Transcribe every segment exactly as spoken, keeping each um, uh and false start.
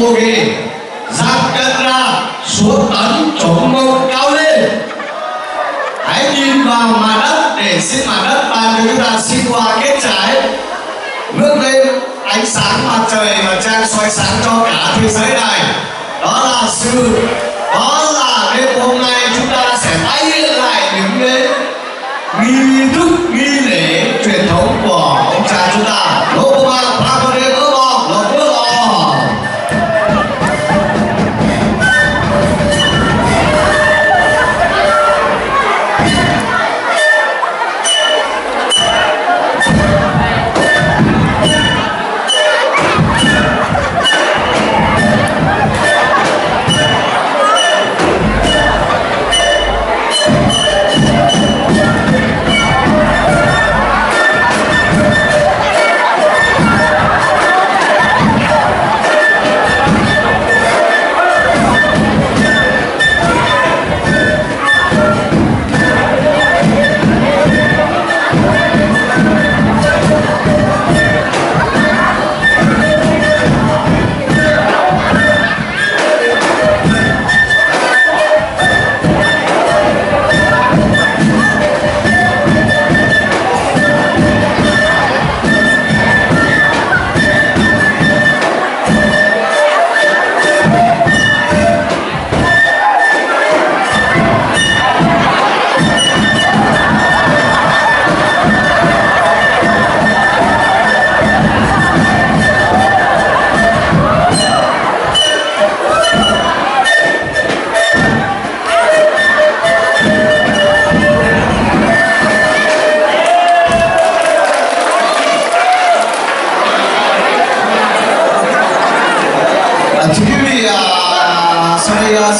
vô kỳ, dạt trận ra xuống tấn chống mông cao lên. Hãy nhìn vào mặt đất để xin mặt đất và chúng ta xin qua kết trái. Bước lên ánh sáng mặt trời và trang soi sáng cho cả thế giới này. Đó là sự, đó là đêm hôm nay chúng ta sẽ tái hiện lại những cái nghi thức, nghi lễ truyền thống của ông cha chúng ta.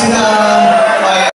Gracias.